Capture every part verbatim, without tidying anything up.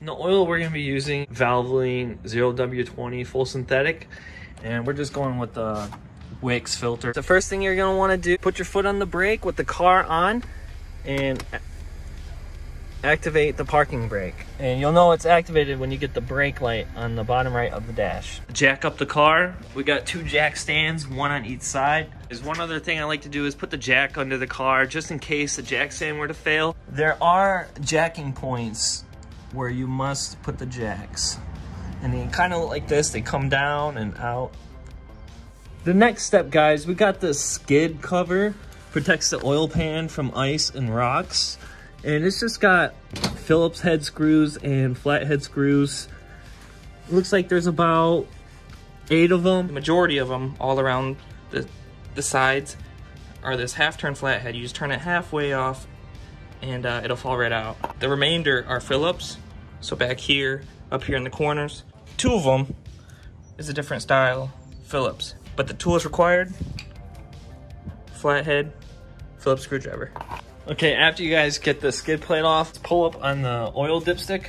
In the oil, we're gonna be using Valvoline zero W twenty full synthetic, and we're just going with the Wix filter. The first thing you're gonna wanna do, put your foot on the brake with the car on and activate the parking brake. And you'll know it's activated when you get the brake light on the bottom right of the dash. Jack up the car. We got two jack stands, one on each side. There's one other thing I like to do is put the jack under the car just in case the jack stand were to fail. There are jacking points where you must put the jacks. And they kind of look like this. They come down and out. The next step, guys, we got this skid cover. Protects the oil pan from ice and rocks. And it's just got Phillips head screws and flathead screws. It looks like there's about eight of them. The majority of them all around the, the sides are this half-turn flathead. You just turn it halfway off and uh, it'll fall right out. The remainder are Phillips. So back here, up here in the corners. Two of them is a different style Phillips. But the tool is required, flathead, Phillips screwdriver. Okay, after you guys get the skid plate off, let's pull up on the oil dipstick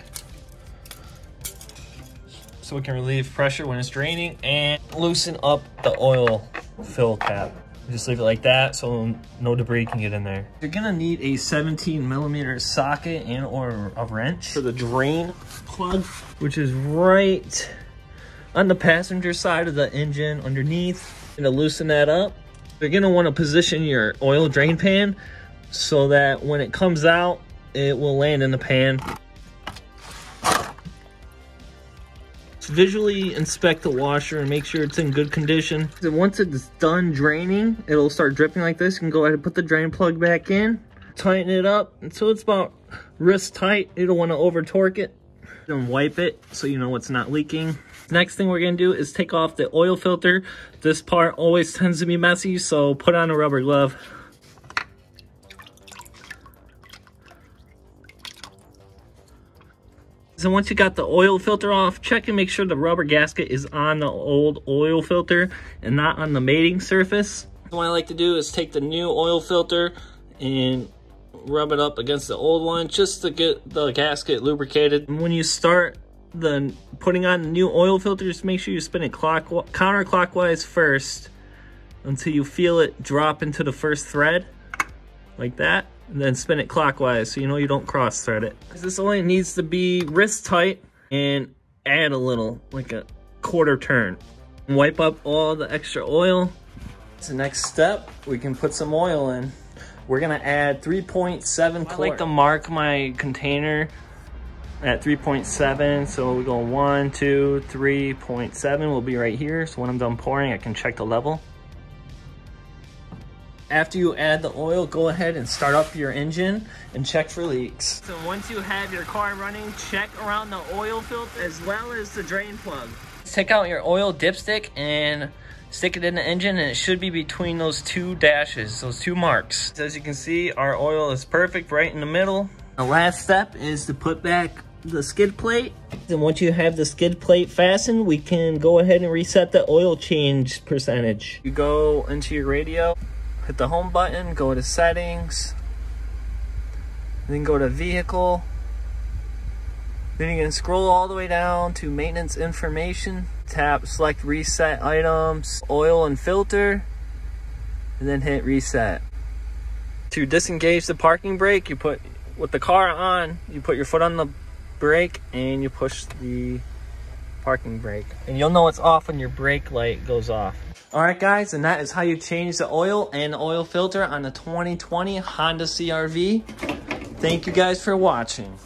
so we can relieve pressure when it's draining and loosen up the oil fill cap. Just leave it like that so no debris can get in there. You're gonna need a seventeen millimeter socket and or a wrench for the drain plug, which is right on the passenger side of the engine underneath. Gonna loosen that up. You're gonna wanna position your oil drain pan so that when it comes out, it will land in the pan. So visually inspect the washer and make sure it's in good condition. So once it's done draining, it'll start dripping like this. You can go ahead and put the drain plug back in, tighten it up until it's about wrist tight. You don't want to over torque it. Then wipe it so you know it's not leaking. Next thing we're gonna do is take off the oil filter. This part always tends to be messy, so put on a rubber glove. So once you got the oil filter off, check and make sure the rubber gasket is on the old oil filter and not on the mating surface. What I like to do is take the new oil filter and rub it up against the old one just to get the gasket lubricated. And when you start the putting on the new oil filter, just make sure you spin it clock, counterclockwise first until you feel it drop into the first thread like that. And then spin it clockwise so you know you don't cross thread it. This only needs to be wrist tight and add a little, like a quarter turn. Wipe up all the extra oil. So next step, we can put some oil in. We're gonna add three point seven quart. I like to mark my container at three point seven. So we go one, two, three point seven will be right here. So when I'm done pouring, I can check the level. After you add the oil, go ahead and start up your engine and check for leaks. So once you have your car running, check around the oil filter as well as the drain plug. Take out your oil dipstick and stick it in the engine, and it should be between those two dashes, those two marks. As you can see, our oil is perfect right in the middle. The last step is to put back the skid plate. And once you have the skid plate fastened, we can go ahead and reset the oil change percentage. You go into your radio. Hit the home button, go to settings, then go to vehicle. Then you can scroll all the way down to maintenance information. Tap select reset items, oil and filter, and then hit reset. To disengage the parking brake, you put, with the car on, you put your foot on the brake and you push the parking brake. And you'll know it's off when your brake light goes off. Alright guys, and that is how you change the oil and oil filter on the twenty twenty Honda C R V. Thank you guys for watching.